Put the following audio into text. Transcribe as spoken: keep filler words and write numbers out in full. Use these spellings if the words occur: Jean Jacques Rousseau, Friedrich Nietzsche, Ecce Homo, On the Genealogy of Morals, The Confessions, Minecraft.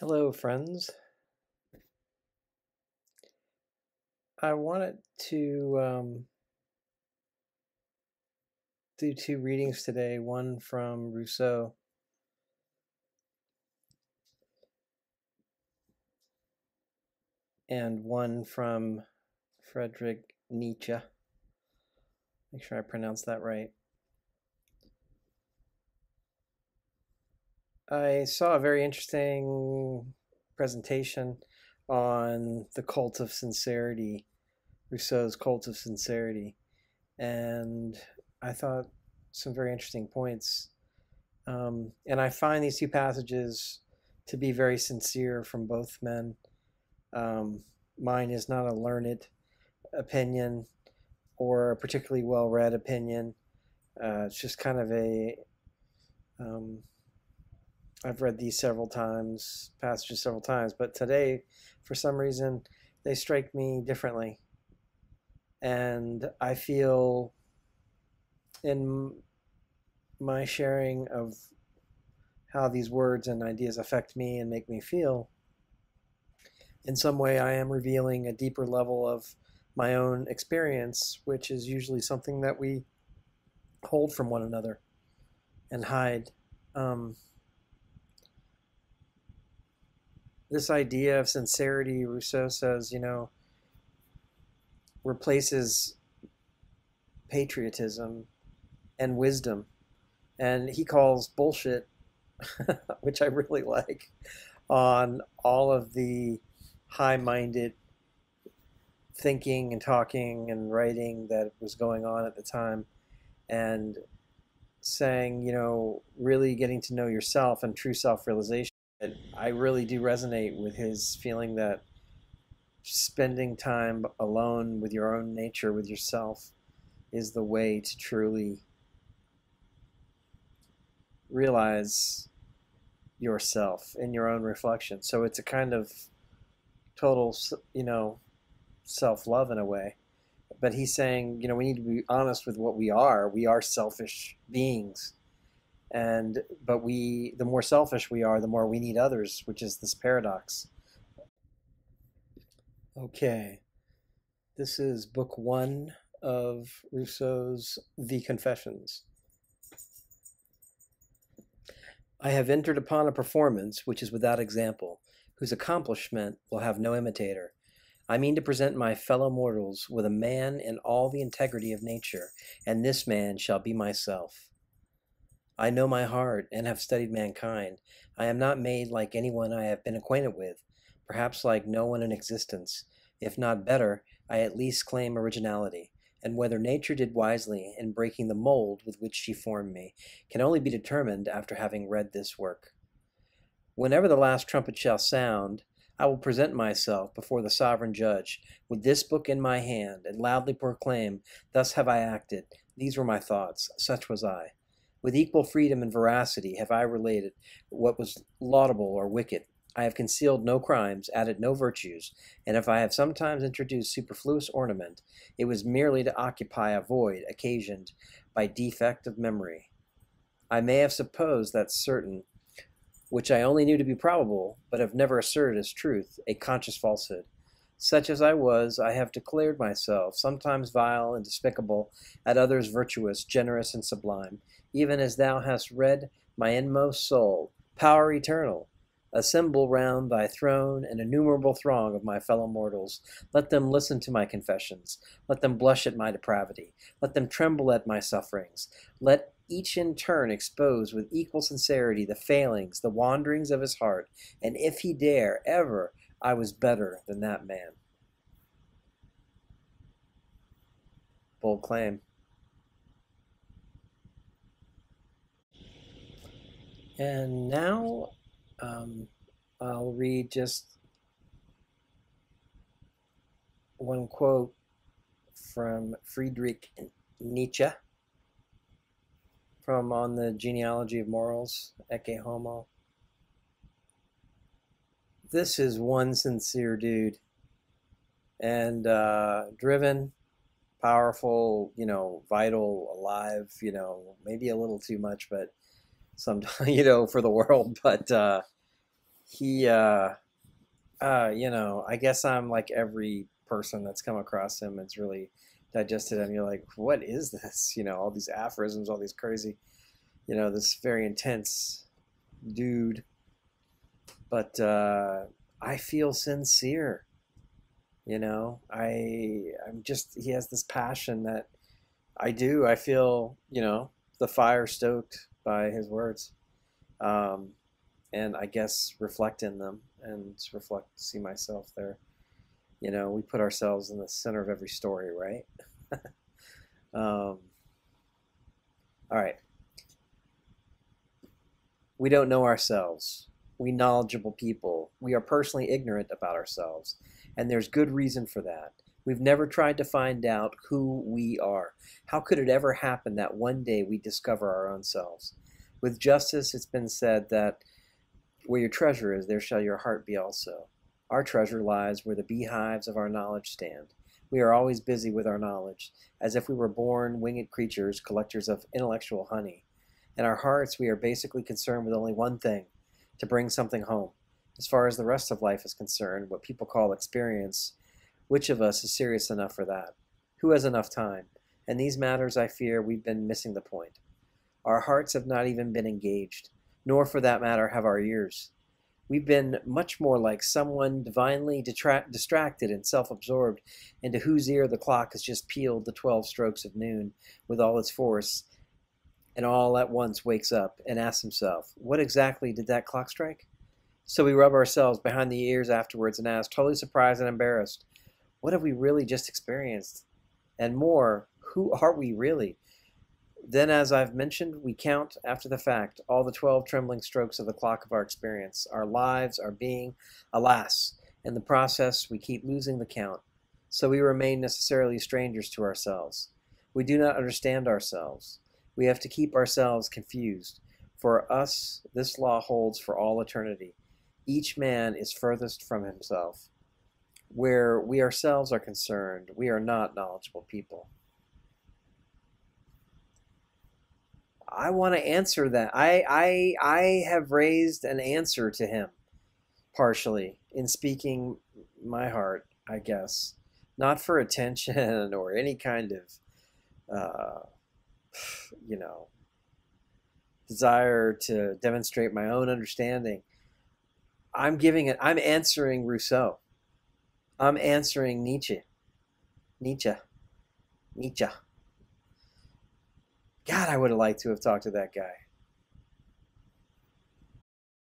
Hello, friends. I wanted to um, do two readings today, one from Rousseau. And one from Friedrich Nietzsche. Make sure I pronounce that right. I saw a very interesting presentation on the cult of sincerity, Rousseau's cult of sincerity, and I thought some very interesting points. Um, and I find these two passages to be very sincere from both men. Um, mine is not a learned opinion or a particularly well-read opinion. Uh, it's just kind of a, um, I've read these several times, passages several times, but today, for some reason, they strike me differently. And I feel in my sharing of how these words and ideas affect me and make me feel, in some way, I am revealing a deeper level of my own experience, which is usually something that we hold from one another and hide. Um, this idea of sincerity, Rousseau says, you know, replaces patriotism and wisdom. And he calls bullshit, which I really like, on all of the high-minded thinking and talking and writing that was going on at the time, and saying, you know, really getting to know yourself and true self-realization. I really do resonate with his feeling that spending time alone with your own nature, with yourself, is the way to truly realize yourself in your own reflection. So it's a kind of total, you know, self-love in a way. But he's saying, you know, we need to be honest with what we are. We are selfish beings. And, but we, the more selfish we are, the more we need others, which is this paradox. Okay. This is book one of Rousseau's The Confessions. I have entered upon a performance which is without example, whose accomplishment will have no imitator. I mean to present my fellow mortals with a man in all the integrity of nature, and this man shall be myself. I know my heart and have studied mankind. I am not made like anyone I have been acquainted with, perhaps like no one in existence. If not better, I at least claim originality, and whether nature did wisely in breaking the mold with which she formed me can only be determined after having read this work. Whenever the last trumpet shall sound, I will present myself before the sovereign judge with this book in my hand and loudly proclaim, thus have I acted, these were my thoughts, such was I. With equal freedom and veracity have I related what was laudable or wicked. I have concealed no crimes, added no virtues, and if I have sometimes introduced superfluous ornament, it was merely to occupy a void occasioned by defect of memory. I may have supposed that certain, which I only knew to be probable, but have never asserted as truth, a conscious falsehood. Such as I was, I have declared myself, sometimes vile and despicable, at others virtuous, generous, and sublime, even as thou hast read my inmost soul, power eternal. Assemble round thy throne an innumerable throng of my fellow mortals. Let them listen to my confessions. Let them blush at my depravity. Let them tremble at my sufferings. Let each in turn expose with equal sincerity the failings, the wanderings of his heart, and if he dare, ever, I was better than that man. Bold claim. And now um, I'll read just one quote from Friedrich Nietzsche, from On the Genealogy of Morals, Ecce Homo. This is one sincere dude, and uh, driven, powerful, you know, vital, alive, you know, maybe a little too much, but sometimes, you know, for the world, but uh, he, uh, uh, you know, I guess I'm like every person that's come across him. It's really digested and you're like, what is this? You know, all these aphorisms, all these crazy, you know, this very intense dude. But uh, I feel sincere. You know, I, I'm just, he has this passion that I do. I feel, you know, the fire stoked by his words. Um, and I guess reflect in them and reflect, see myself there. You know, we put ourselves in the center of every story, right? um, all right. We don't know ourselves. We knowledgeable people. We are personally ignorant about ourselves. And there's good reason for that. We've never tried to find out who we are. How could it ever happen that one day we discover our own selves? With justice, it's been said that where your treasure is, there shall your heart be also. Our treasure lies where the beehives of our knowledge stand. We are always busy with our knowledge, as if we were born winged creatures, collectors of intellectual honey. In our hearts, we are basically concerned with only one thing, to bring something home. As far as the rest of life is concerned, what people call experience, which of us is serious enough for that? Who has enough time? In these matters, I fear we've been missing the point. Our hearts have not even been engaged, nor for that matter have our ears. We've been much more like someone divinely distracted and self-absorbed, into whose ear the clock has just pealed the twelve strokes of noon with all its force, and all at once wakes up and asks himself, what exactly did that clock strike? So we rub ourselves behind the ears afterwards and ask, totally surprised and embarrassed, what have we really just experienced? And more, who are we really? Then, as I've mentioned, we count, after the fact, all the twelve trembling strokes of the clock of our experience, our lives, our being. Alas, in the process, we keep losing the count, so we remain necessarily strangers to ourselves. We do not understand ourselves. We have to keep ourselves confused. For us, this law holds for all eternity. Each man is furthest from himself. Where we ourselves are concerned, we are not knowledgeable people. I want to answer that. I, I, I have raised an answer to him, partially, in speaking my heart, I guess. Not for attention or any kind of, uh, you know, desire to demonstrate my own understanding. I'm giving it, I'm answering Rousseau. I'm answering Nietzsche. Nietzsche. Nietzsche. God, I would have liked to have talked to that guy.